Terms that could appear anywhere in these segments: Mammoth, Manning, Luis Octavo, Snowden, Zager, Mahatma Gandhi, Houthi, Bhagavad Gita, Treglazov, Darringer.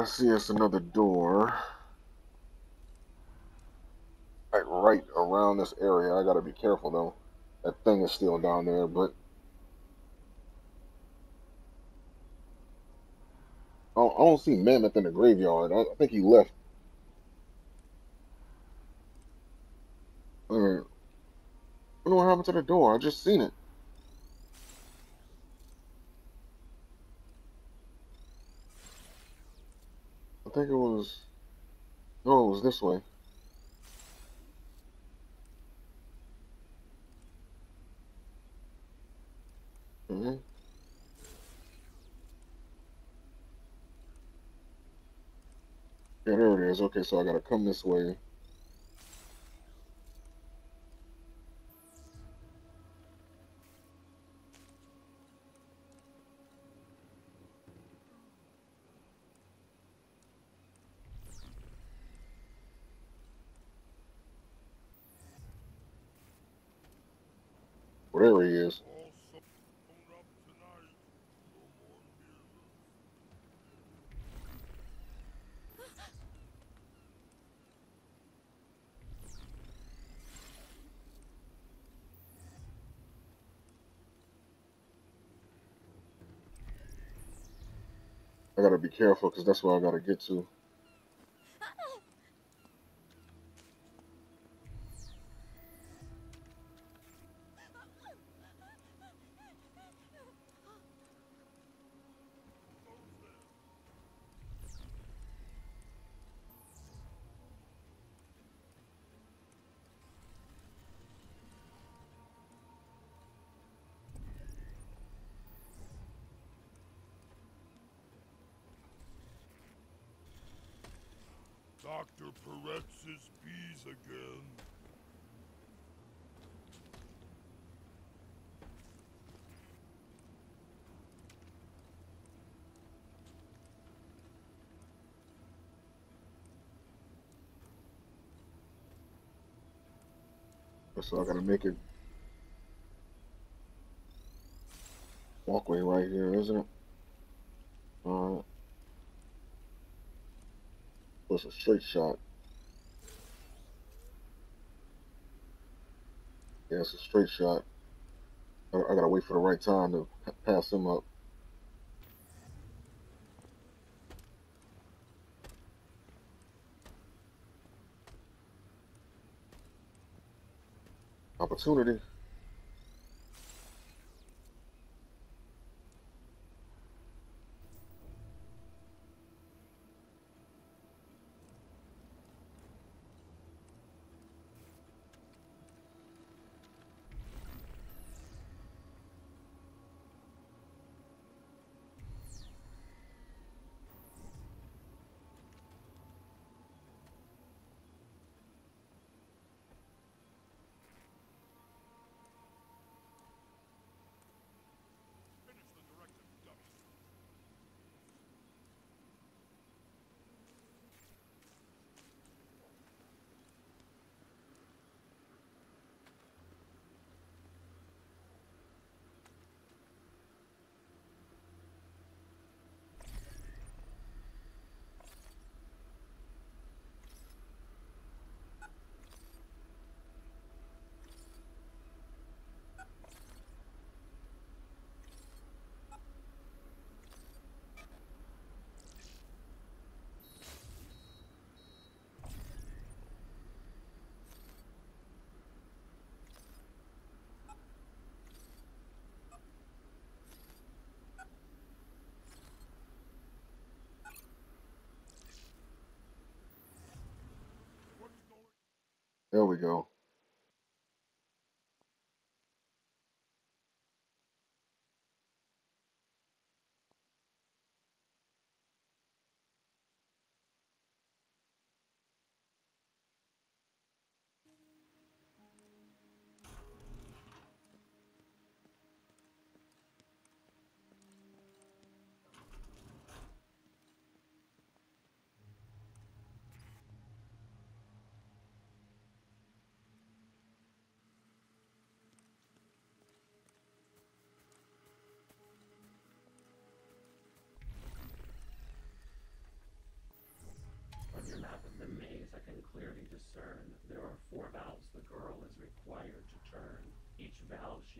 I see it's another door. Like right around this area. I gotta be careful though. That thing is still down there, but I don't see Mammoth in the graveyard. I think he left. Alright. I don't know what happened to the door. I just seen it. I think it was... No, it was this way. Mm-hmm. Yeah, there it is. Okay, so I gotta come this way. Whatever he is. I gotta be careful because that's where I gotta get to. Dr. Peretz's bees again. So I gotta make it walkway right here, isn't it? It's a straight shot. Yeah, it's a straight shot. I gotta wait for the right time to pass him up. Opportunity. There we go.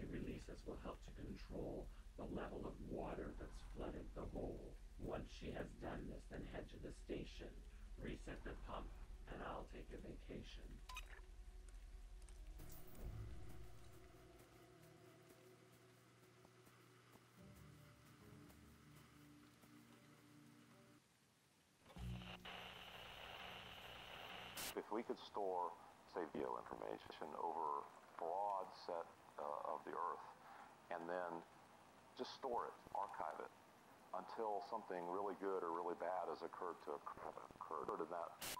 energy releases will help to control the level of water that's flooded the hole. Once she has done this, then head to the station, reset the pump, and I'll take a vacation. If we could store, say, geo information over a broad set of the Earth, and then just store it, archive it, until something really good or really bad has occurred to occur in that.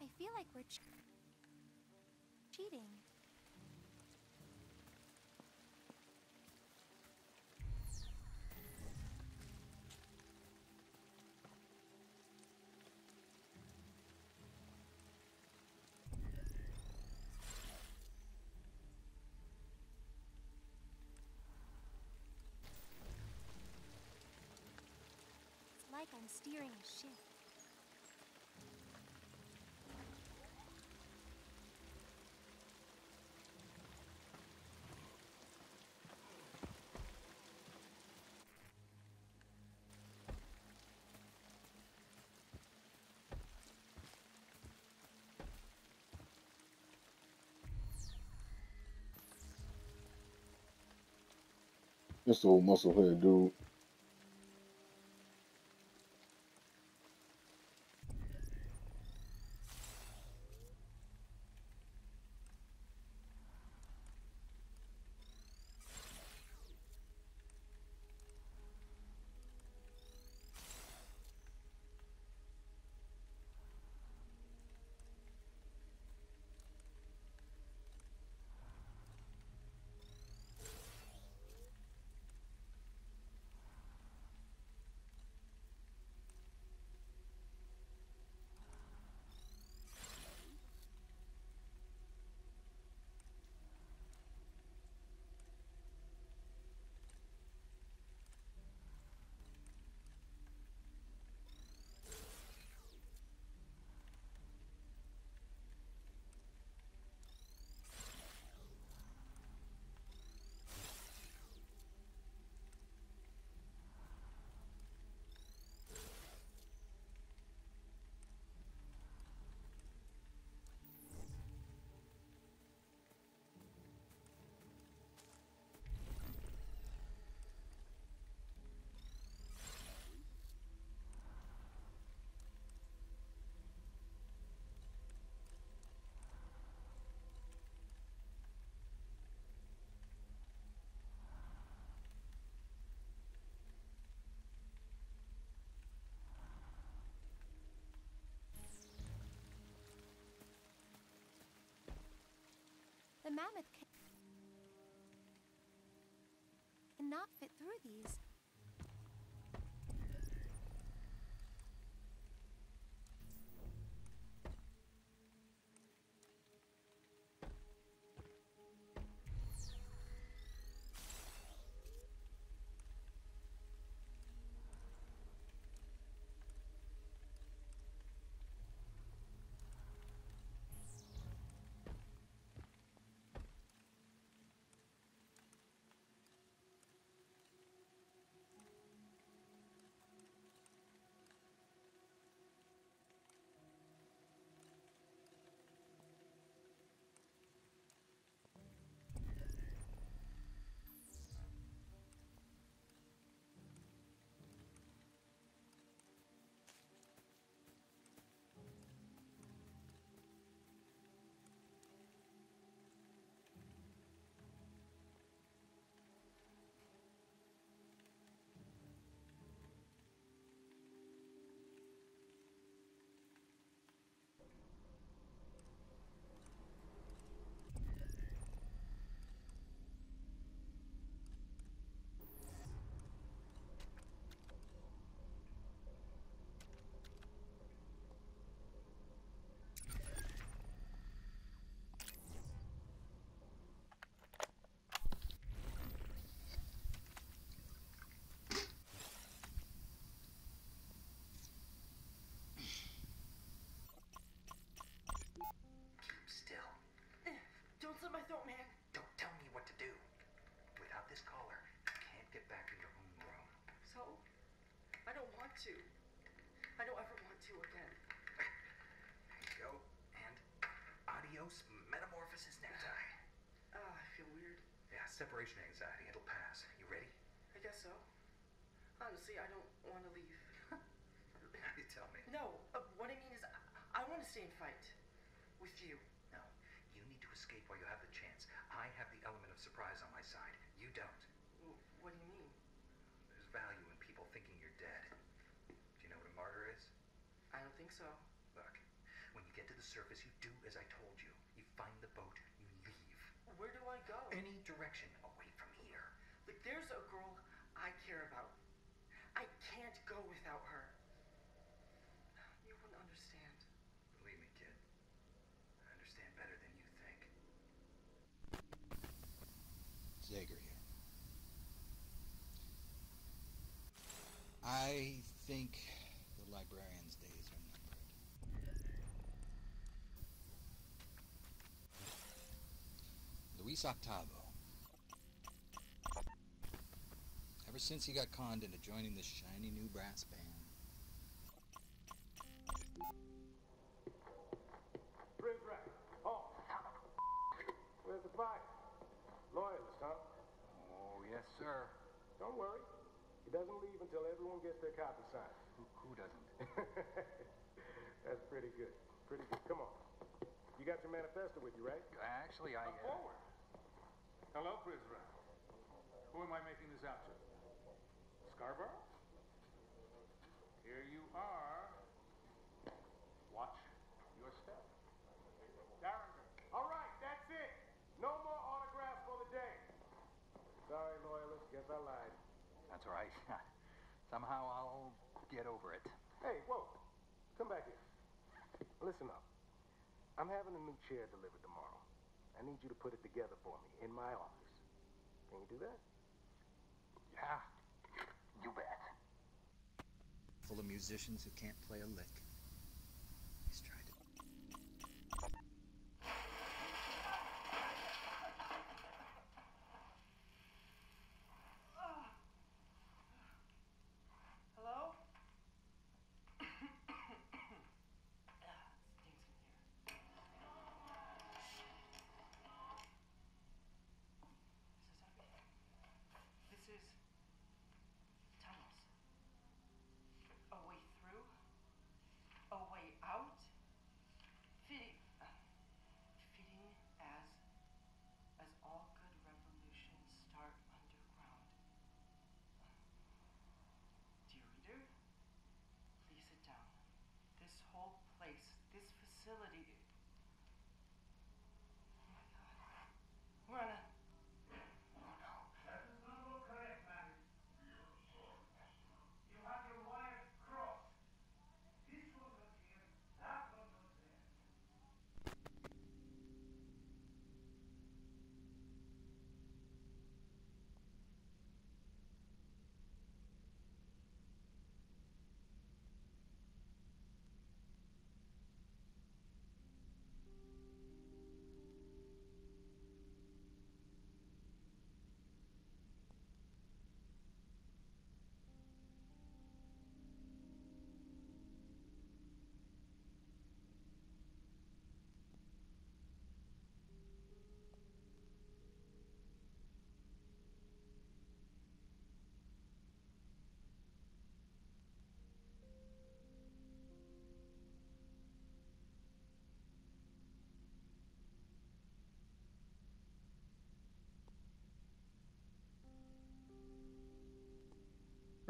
I feel like we're cheating. It's like I'm steering a ship. This old musclehead dude. The mammoth cannot fit through these. to. I don't ever want to again. There you go. And adios, metamorphosis necktie. I feel weird. Yeah, separation anxiety. It'll pass. You ready? I guess so. Honestly, I don't want to leave. You tell me. No, what I mean is I want to stay and fight. With you. No, you need to escape while you have the chance. I have the element of surprise on my side. You don't. What do you mean? There's value in people thinking you're dead. Do you know what a martyr is? I don't think so. Look, when you get to the surface, you do as I told you. You find the boat, you leave. Where do I go? Any direction away from here. Like, there's a girl I care about. I can't go without her. You wouldn't understand. Believe me, kid. I understand better than you think. Zager here. I think the librarian's days are numbered. Luis Octavo. Ever since he got conned into joining this shiny new brass band. Bring back. Oh, where's the bike? Loyalist, huh? Oh, yes, sir. Don't worry. He doesn't leave until everyone gets their copy signed. Who doesn't? That's pretty good. Pretty good. Come on. You got your manifesto with you, right? Actually, I... Come forward. Hello, prisoner. Who am I making this out to? Scarborough? Here you are. Watch your step. Darringer. All right, that's it. No more autographs for the day. Sorry, loyalist. Guess I lied. That's all right. Somehow I'll get over it. Hey, whoa. Come back here. Listen up. I'm having a new chair delivered tomorrow. I need you to put it together for me in my office. Can you do that? Yeah. You bet. Full of musicians who can't play a lick. He's tried to...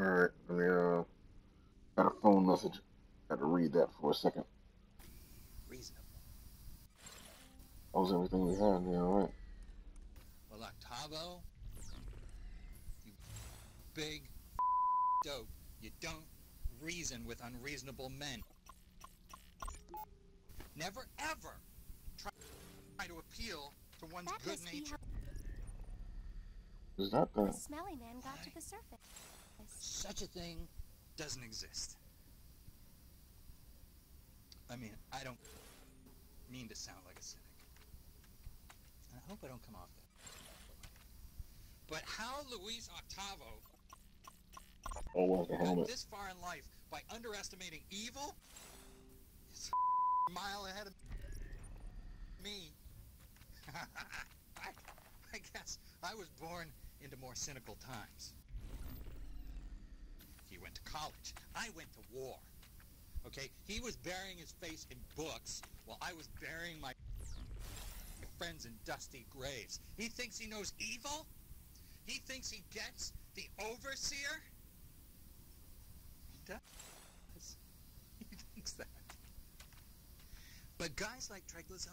Alright, got a phone message. Gotta read that for a second. Reasonable. That was everything we had, yeah, alright. Well, Octavo, you big dope. You don't reason with unreasonable men. Never ever try to appeal to one's good nature. Is that the smelly man got to the surface? Such a thing doesn't exist. I mean, I don't mean to sound like a cynic. And I hope I don't come off that. But how Luis Octavo got this far in life by underestimating evil? It's a mile ahead of me. I guess I was born into more cynical times. He went to college. I went to war. Okay? He was burying his face in books while I was burying my friends in dusty graves. He thinks he knows evil? He thinks he gets the overseer? He does. He thinks that. But guys like Treglazov...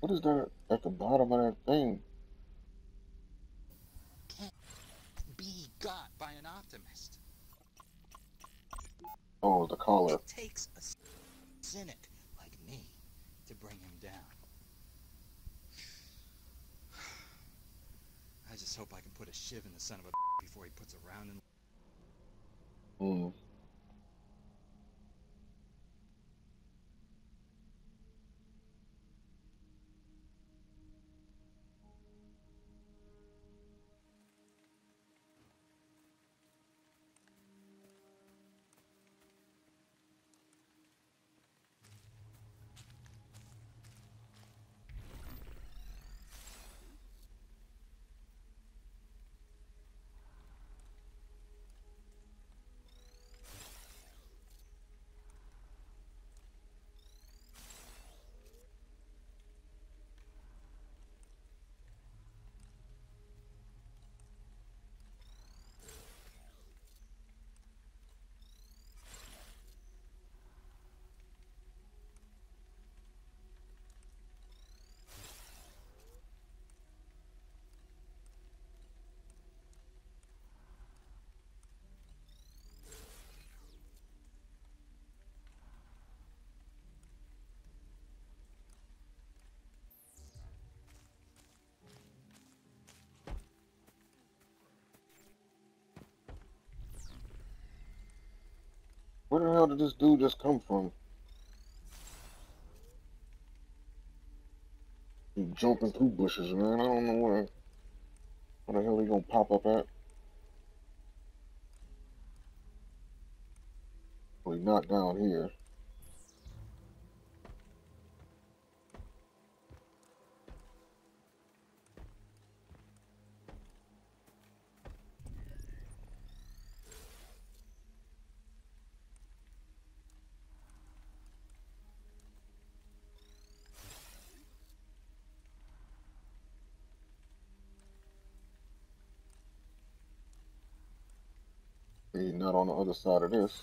What is that at the bottom of that thing? Can't be got by an optimist. Oh, the collar. It takes a cynic like me to bring him down. I just hope I can put a shiv in the son of a before he puts a round in. Mm. Where the hell did this dude just come from? He's jumping through bushes, man. I don't know where the hell he gonna pop up at. Well, he's not down here. He's not on the other side of this.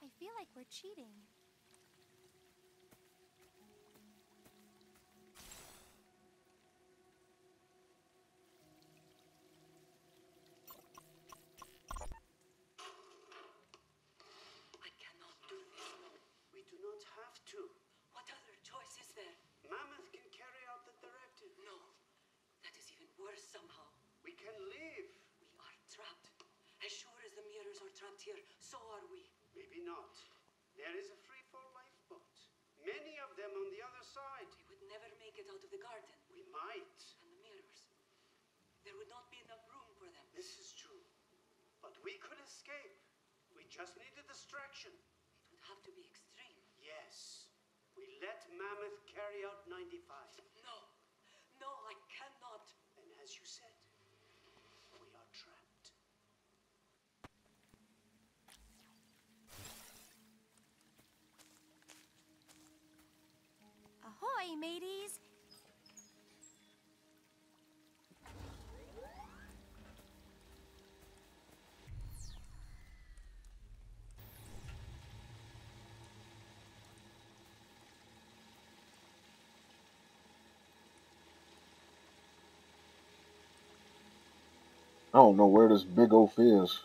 I feel like we're cheating. Mammoth can carry out the directive. No, that is even worse somehow. We can leave. We are trapped. As sure as the mirrors are trapped here, so are we. Maybe not. There is a free-fall lifeboat. Many of them on the other side. We would never make it out of the garden. We might. And the mirrors. There would not be enough room for them. This is true. But we could escape. We just need a distraction. It would have to be extreme. Yes. We let Mammoth carry out 95. No, I cannot. And as you said, we are trapped. Ahoy, mateys! I don't know where this big oaf is.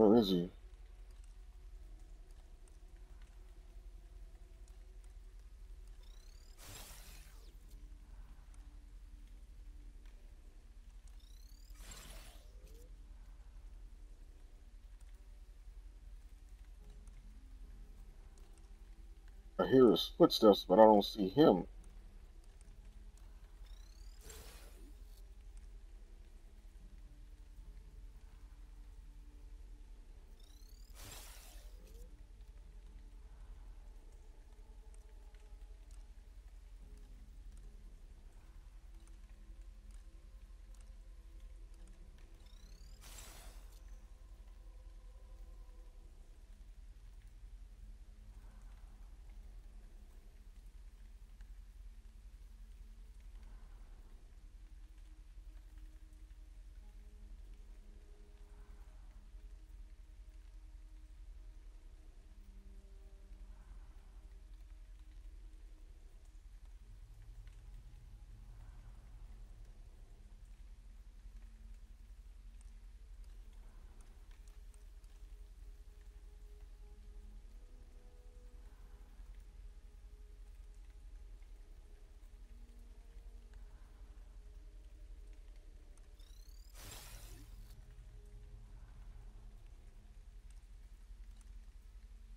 Where is he? I hear his footsteps, but I don't see him.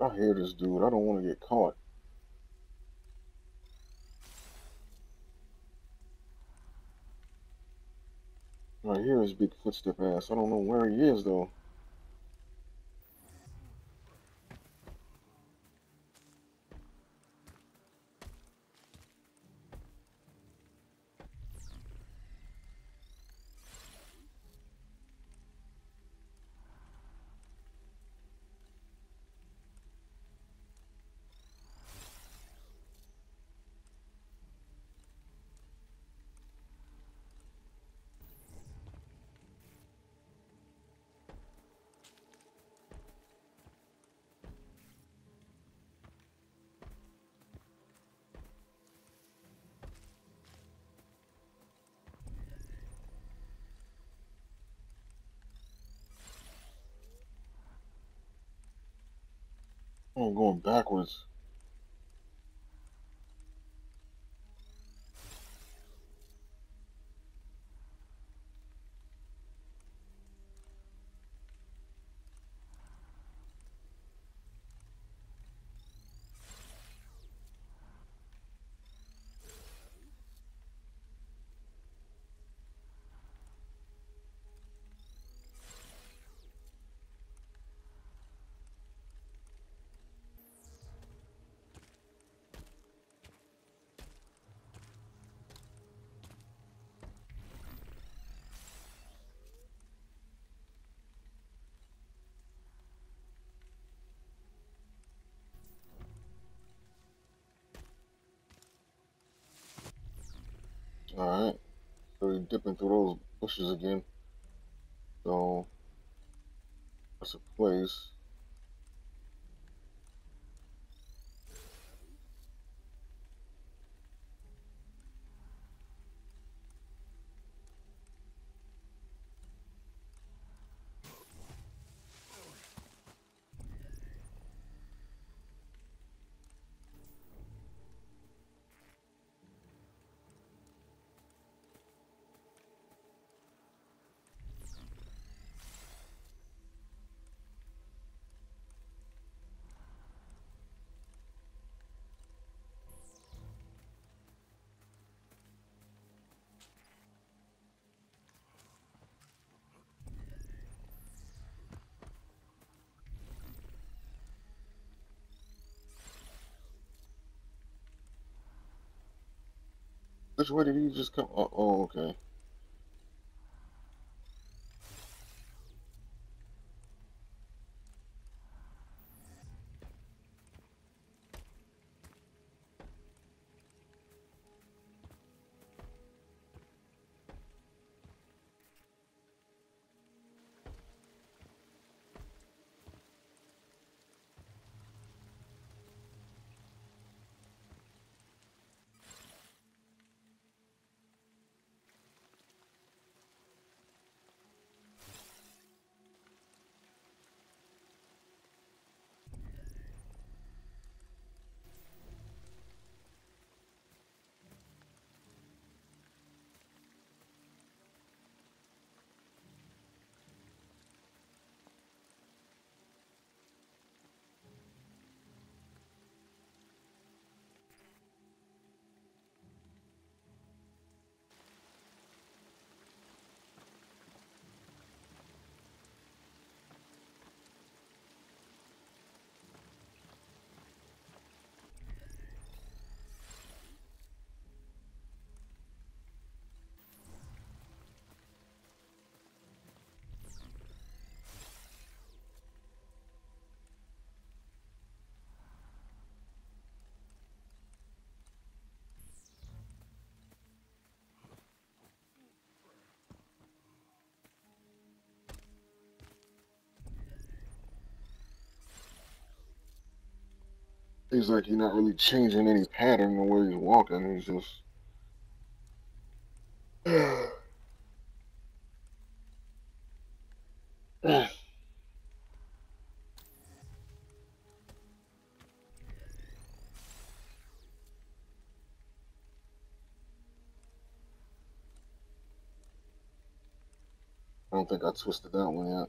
I hear this dude. I don't want to get caught. I hear his big footstep ass. I don't know where he is though. Oh, I'm going backwards. Alright, so we're dipping through those bushes again. So, that's a place. Which way did he just come? Oh, okay. He's like, you're not really changing any pattern the way he's walking. He's just... I don't think I twisted that one yet.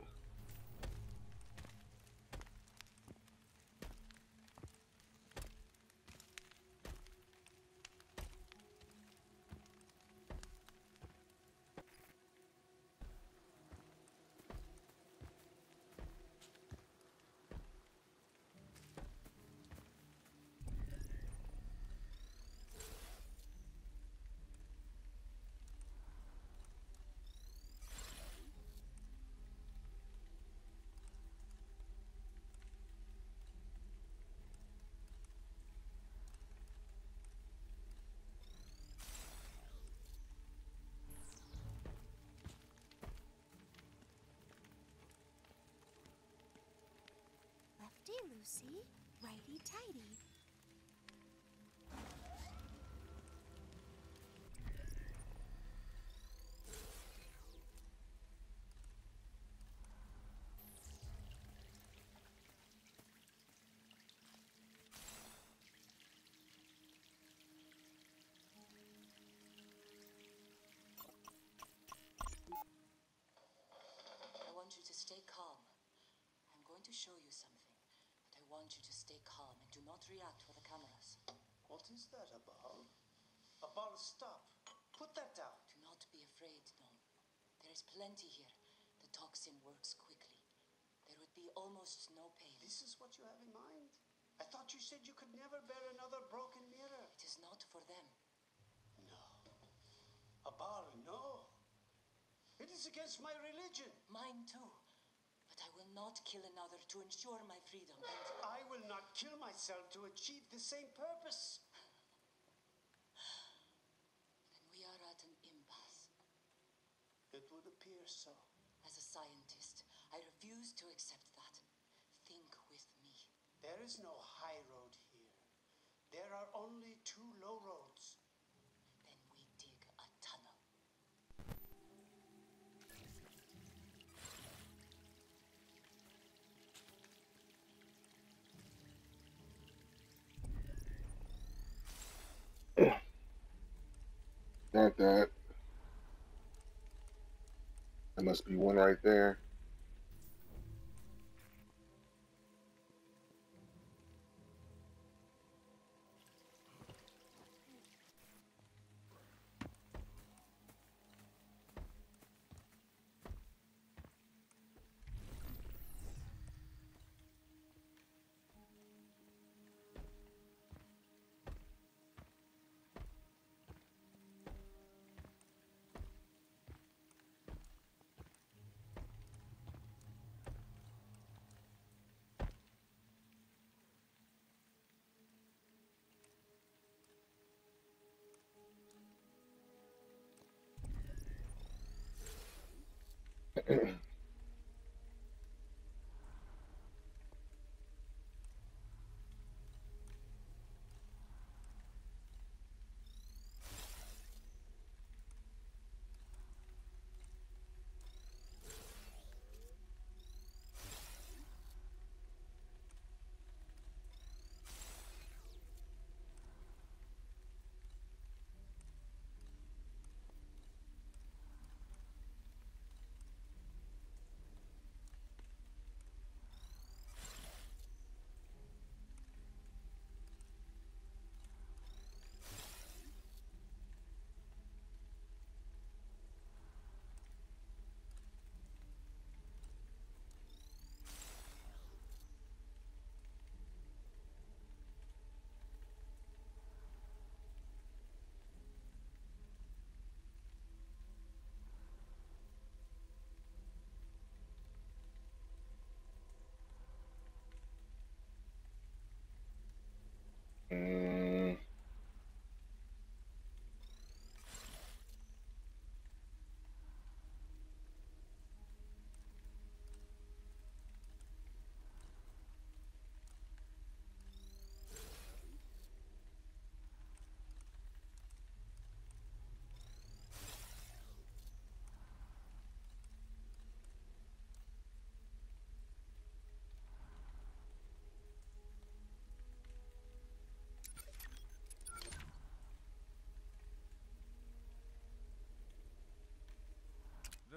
Lucy, righty tighty. I want you to stay calm. I'm going to show you something. I want you to stay calm and do not react for the cameras. What is that, a ball? A ball, stop. Put that down. Do not be afraid, Dom. There is plenty here. The toxin works quickly. There would be almost no pain. This is what you have in mind? I thought you said you could never bear another broken mirror. It is not for them. No. A ball, no. It is against my religion. Mine too. I will not kill another to ensure my freedom. I will not kill myself to achieve the same purpose. Then we are at an impasse. It would appear so. As a scientist, I refuse to accept that. Think with me. There is no high road here. There are only two low roads. Then we dig a tunnel. Not that. There must be one right there.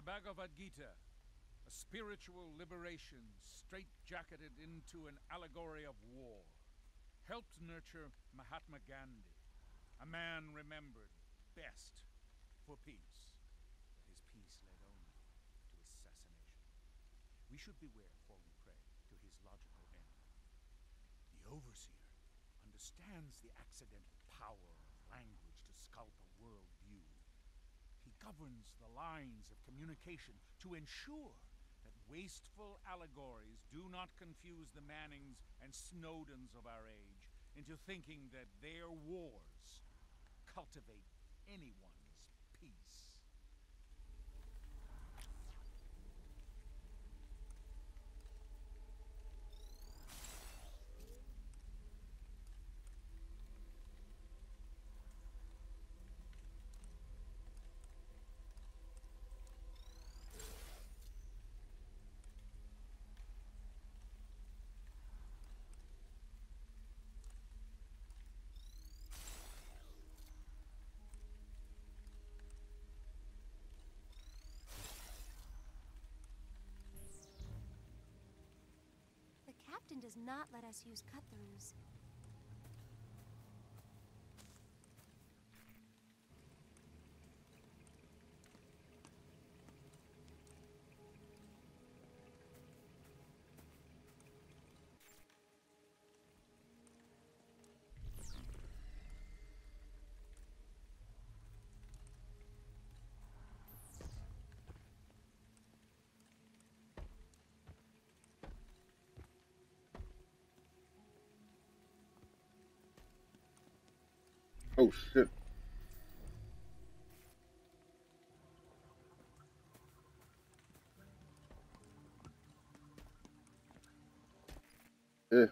Bhagavad Gita, a spiritual liberation straitjacketed into an allegory of war, helped nurture Mahatma Gandhi, a man remembered best for peace. But his peace led only to assassination. We should beware before we pray to his logical end. The overseer understands the accidental power of language to sculpt a world view. He governs the lines of communication to ensure that wasteful allegories do not confuse the Mannings and Snowdens of our age into thinking that their wars cultivate anyone's peace. The captain does not let us use cut-throughs. Oh shit. Yeah.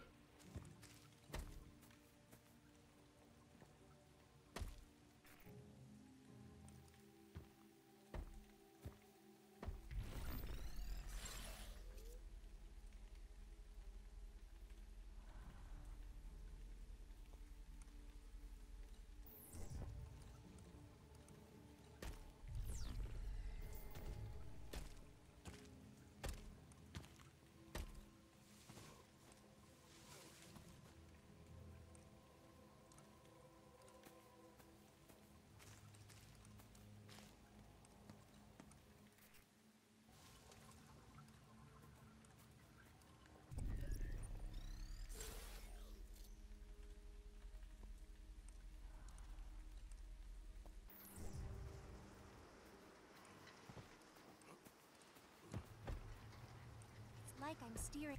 Like I'm steering.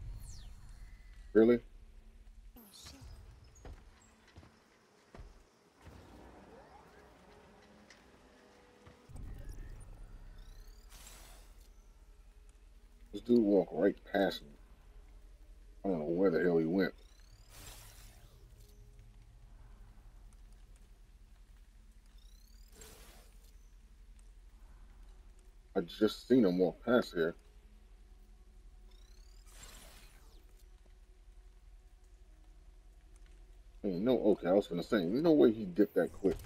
Really? Oh, shit. This dude walked right past me. I don't know where the hell he went. I just seen him walk past here. No, okay, I was gonna say, there's no way he dipped that quick.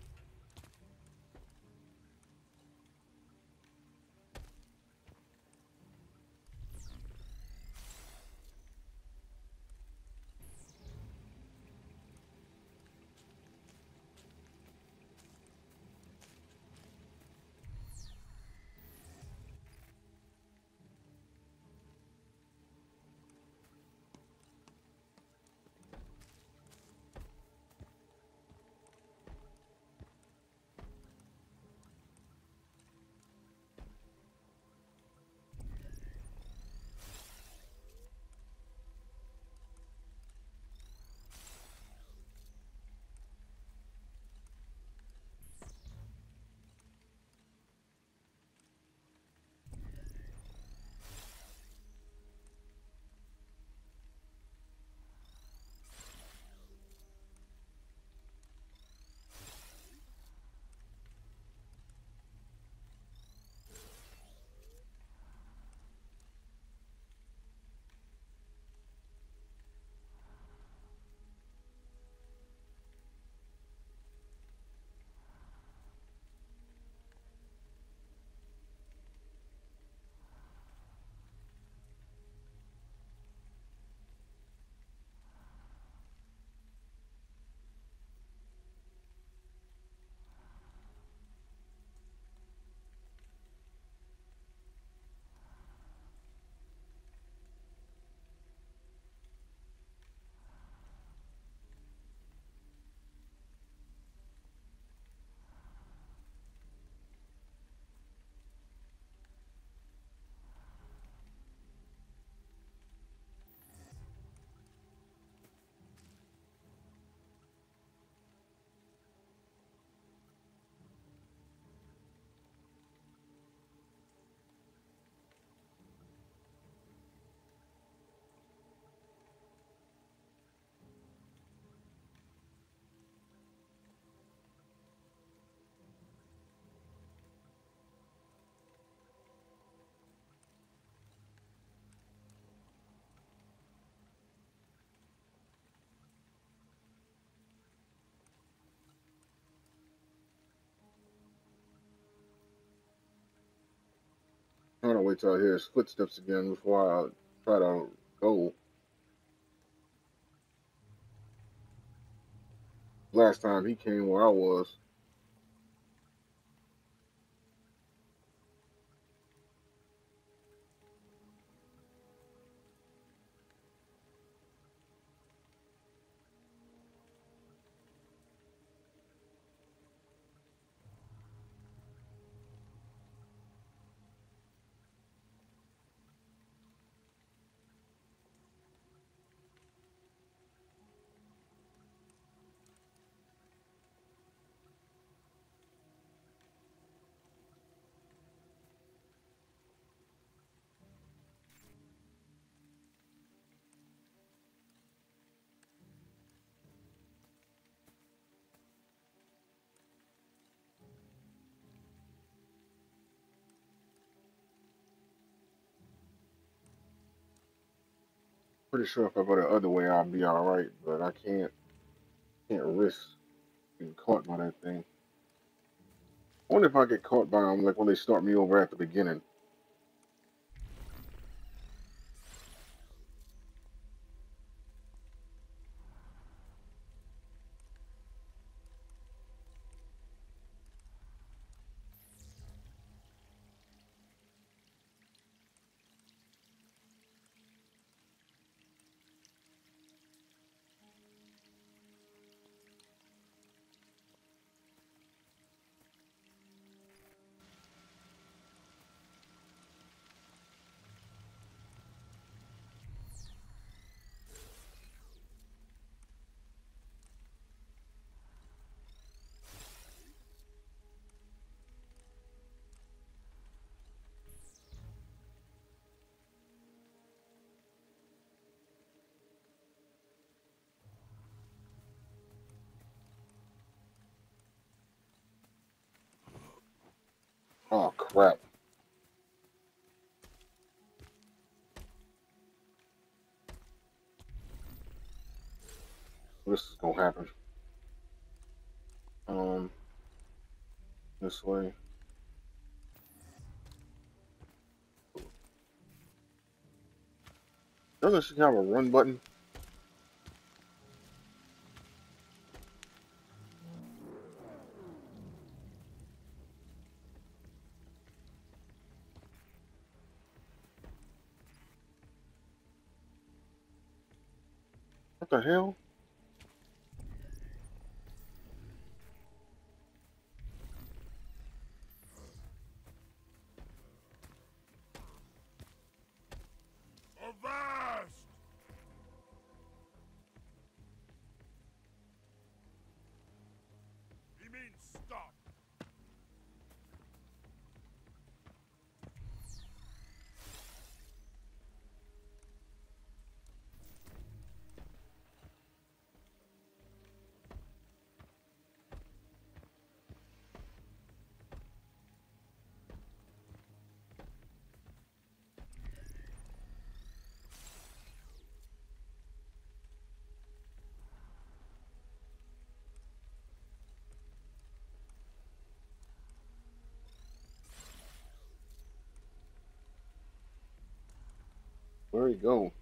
to wait till I hear his footsteps again before I try to go. Last time he came where I was. Pretty sure if I go the other way, I'll be all right, but I can't risk being caught by that thing. I wonder if I get caught by them, like when they start me over at the beginning. Oh, crap. This is gonna happen. This way. Doesn't she have a run button? What the hell? Where'd he go?